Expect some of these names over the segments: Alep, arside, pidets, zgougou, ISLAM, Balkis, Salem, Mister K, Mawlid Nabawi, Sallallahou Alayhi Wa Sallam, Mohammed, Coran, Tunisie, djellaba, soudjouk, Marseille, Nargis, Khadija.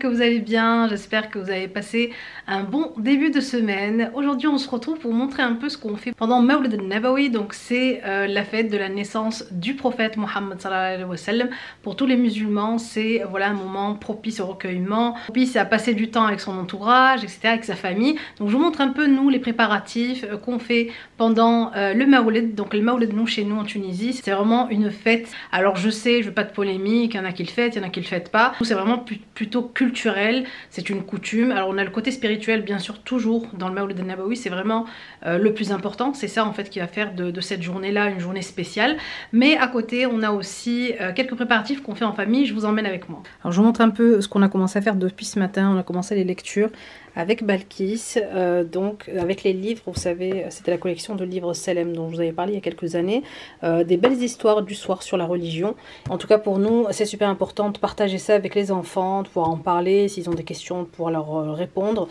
que vous allez bien, j'espère que vous avez passé un bon début de semaine. Aujourd'hui on se retrouve pour montrer un peu ce qu'on fait pendant Mawlid Nabawi, donc c'est la fête de la naissance du prophète Mohammed Sallallahou Alayhi Wa Sallam. Pour tous les musulmans, c'est voilà, un moment propice au recueillement, propice à passer du temps avec son entourage, etc., avec sa famille. Donc je vous montre un peu nous les préparatifs qu'on fait pendant le Mawlid. Donc le Mawlid nous chez nous en Tunisie, c'est vraiment une fête. Alors je sais, je veux pas de polémique, il y en a qui le fêtent, il y en a qui le fêtent pas. C'est vraiment plutôt culturel, c'est une coutume. Alors on a le côté spirituel bien sûr toujours dans le Mawlid Nabawi, c'est vraiment le plus important, c'est ça en fait qui va faire de cette journée là une journée spéciale. Mais à côté on a aussi quelques préparatifs qu'on fait en famille, je vous emmène avec moi. Alors je vous montre un peu ce qu'on a commencé à faire depuis ce matin. On a commencé les lectures avec Balkis, donc avec les livres, vous savez, c'était la collection de livres Salem dont je vous avais parlé il y a quelques années, des belles histoires du soir sur la religion. En tout cas pour nous c'est super important de partager ça avec les enfants, de pouvoir en parler, s'ils ont des questions pour leur répondre.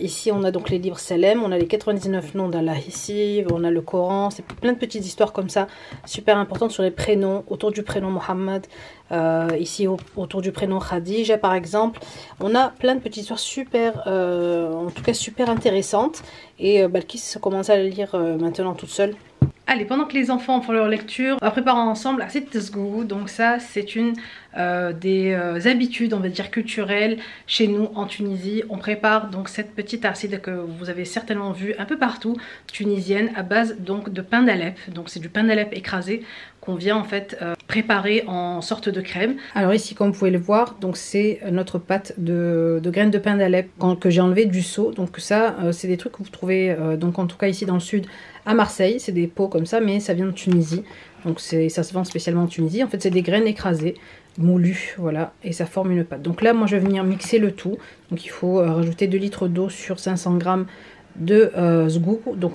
Ici on a donc les livres Salem, on a les 99 noms d'Allah ici, on a le Coran, c'est plein de petites histoires comme ça, super importantes sur les prénoms, autour du prénom Mohammed, ici autour du prénom Khadija par exemple. On a plein de petites histoires super... en tout cas super intéressante, et Balkis commence à le lire maintenant toute seule. Allez, pendant que les enfants font leur lecture, on va préparer ensemble la zgougou. Donc ça c'est une des habitudes, on va dire, culturelles chez nous en Tunisie. On prépare donc cette petite arside que vous avez certainement vue un peu partout, tunisienne, à base donc de pain d'Alep. Donc c'est du pain d'Alep écrasé qu'on vient en fait préparer en sorte de crème. Alors ici, comme vous pouvez le voir, donc c'est notre pâte de graines de pain d'Alep que j'ai enlevé du seau. Donc ça c'est des trucs que vous trouvez donc en tout cas ici dans le sud, à Marseille, c'est des pots comme ça, mais ça vient de Tunisie. Donc ça se vend spécialement en Tunisie. En fait, c'est des graines écrasées, moulues, voilà, et ça forme une pâte. Donc là, moi, je vais venir mixer le tout. Donc il faut rajouter 2 litres d'eau sur 500 g de zgougou. Donc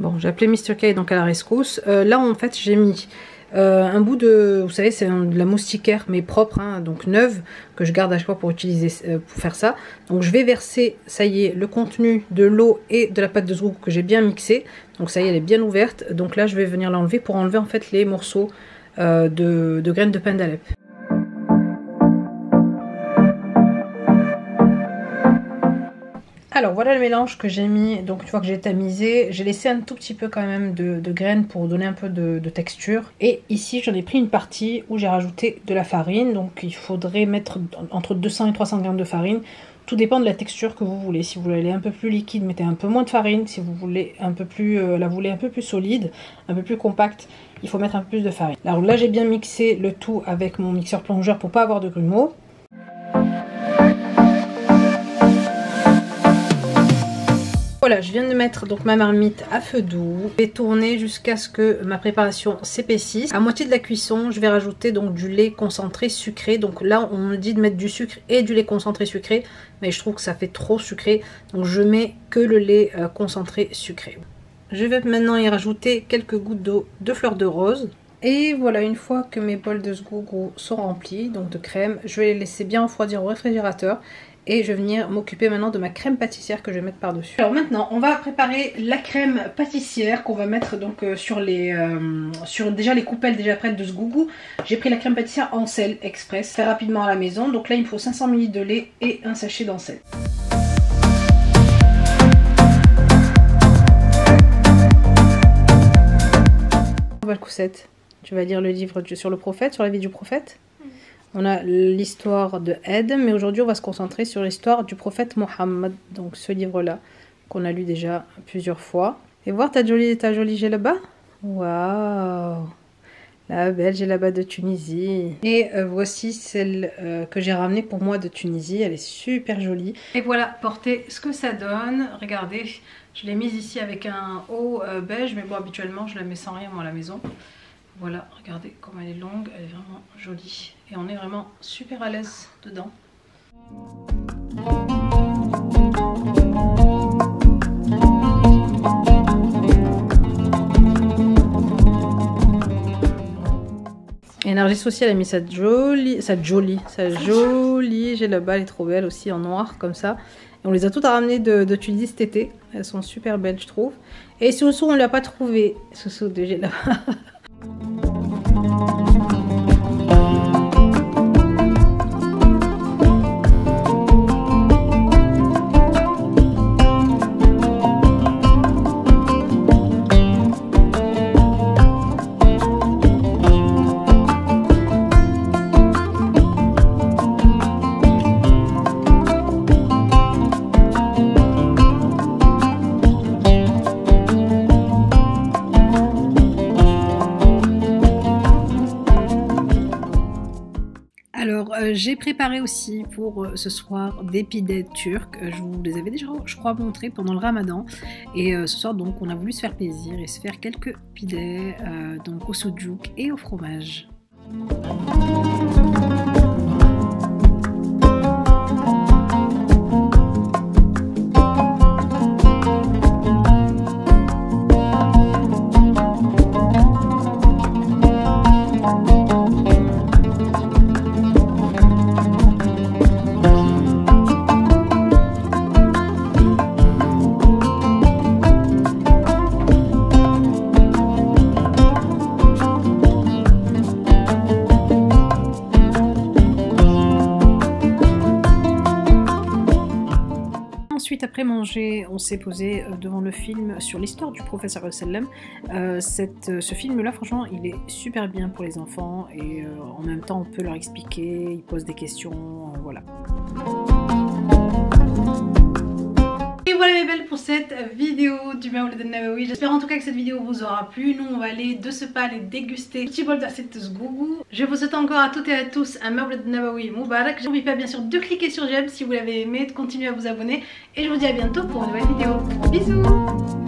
bon, j'ai appelé Mister K donc à la rescousse. Là, en fait, j'ai mis un bout de, vous savez, c'est de la moustiquaire mais propre, hein, donc neuve, que je garde à chaque fois pour utiliser, pour faire ça. Donc je vais verser, ça y est, le contenu de l'eau et de la pâte de zgougou que j'ai bien mixée. Donc ça y est, elle est bien ouverte. Donc là je vais venir l'enlever pour enlever en fait les morceaux de graines de pain d'Alep. Alors voilà le mélange que j'ai mis, donc une fois que j'ai tamisé, j'ai laissé un tout petit peu quand même de graines pour donner un peu de texture. Et ici j'en ai pris une partie où j'ai rajouté de la farine, donc il faudrait mettre entre 200 et 300 g de farine. Tout dépend de la texture que vous voulez. Si vous voulez un peu plus liquide, mettez un peu moins de farine. Si vous voulez un peu plus, la voulez un peu plus solide, un peu plus compacte, il faut mettre un peu plus de farine. Alors là j'ai bien mixé le tout avec mon mixeur plongeur pour pas avoir de grumeaux. Voilà, je viens de mettre donc ma marmite à feu doux. Je vais tourner jusqu'à ce que ma préparation s'épaississe. À moitié de la cuisson, je vais rajouter donc du lait concentré sucré. Donc là, on me dit de mettre du sucre et du lait concentré sucré, mais je trouve que ça fait trop sucré. Donc je mets que le lait concentré sucré. Je vais maintenant y rajouter quelques gouttes d'eau de fleur de rose. Et voilà, une fois que mes bols de zgougou sont remplis, donc de crème, je vais les laisser bien refroidir au réfrigérateur. Et je vais venir m'occuper maintenant de ma crème pâtissière que je vais mettre par-dessus. Alors maintenant, on va préparer la crème pâtissière qu'on va mettre donc sur déjà les coupelles déjà prêtes de zgougou. J'ai pris la crème pâtissière en sel express, très rapidement à la maison. Donc là, il me faut 500 ml de lait et un sachet d'ansel. Balkoussette, tu vas lire le livre sur le prophète, sur la vie du prophète. On a l'histoire de Adam, mais aujourd'hui on va se concentrer sur l'histoire du prophète Mohammed. Donc ce livre-là, qu'on a lu déjà plusieurs fois. Et voir ta jolie djellaba. Waouh, la belle djellaba de Tunisie. Et voici celle que j'ai ramenée pour moi de Tunisie, elle est super jolie. Et voilà, portez ce que ça donne, regardez, je l'ai mise ici avec un haut beige, mais bon habituellement je la mets sans rien moi à la maison. Voilà, regardez comme elle est longue, elle est vraiment jolie. Et on est vraiment super à l'aise dedans. Et Nargis aussi, elle a mis sa jolie djellaba, elle est trop belle aussi en noir comme ça. On les a toutes ramenées de Tunisie cet été, elles sont super belles je trouve. Et Soussou on ne l'a pas trouvé, Soussou de djellaba. J'ai préparé aussi pour ce soir des pidets turcs. Je vous les avais déjà, je crois, montrés pendant le ramadan. Et ce soir, donc, on a voulu se faire plaisir et se faire quelques pidets donc au soudjouk et au fromage. Après manger, on s'est posé devant le film sur l'histoire du prophète Salem. Ce film-là, franchement, il est super bien pour les enfants et en même temps, on peut leur expliquer, ils posent des questions, voilà. Et voilà mes belles pour cette vidéo du Mawlid Nabawi. J'espère en tout cas que cette vidéo vous aura plu. Nous on va aller de ce pas aller déguster un petit bol d'assiette zgougou. Je vous souhaite encore à toutes et à tous un Mawlid Nabawi Moubarak. N'oubliez pas bien sûr de cliquer sur j'aime si vous l'avez aimé, de continuer à vous abonner. Et je vous dis à bientôt pour une nouvelle vidéo. Bisous.